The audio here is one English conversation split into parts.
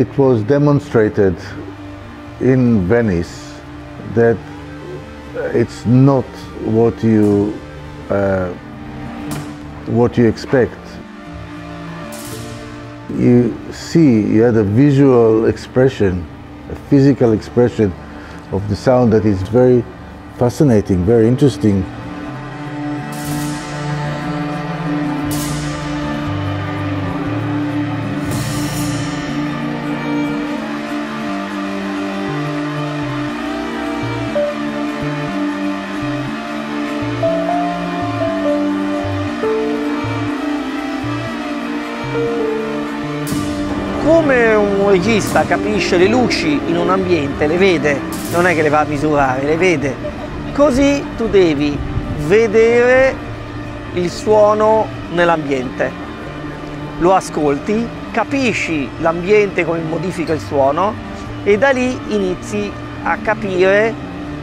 It was demonstrated in Venice that it's not what you expect. You had a visual expression, a physical expression of the sound that is very fascinating, very interesting. Come un regista capisce le luci in un ambiente, le vede, non è che le va a misurare, le vede. Così tu devi vedere il suono nell'ambiente. Lo ascolti, capisci l'ambiente come modifica il suono e da lì inizi a capire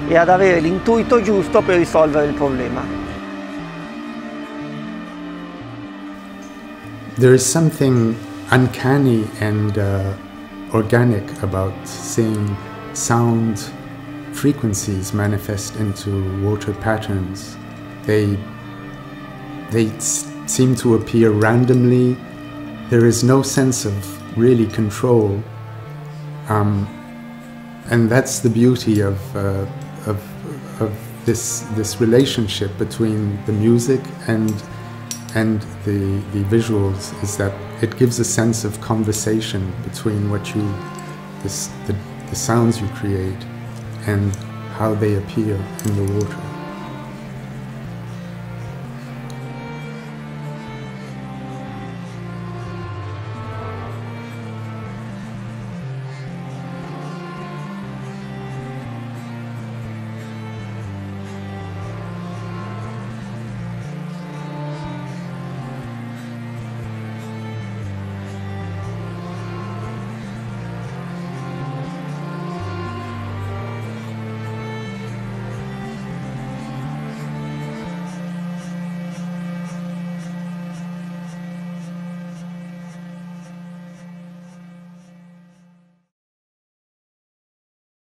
e ad avere l'intuito giusto per risolvere il problema. There is something uncanny and organic about seeing sound frequencies manifest into water patterns. They seem to appear randomly. There is no sense of really control, and that's the beauty of this relationship between the music and the visuals, is that it gives a sense of conversation between what you, the sounds you create and how they appear in the water.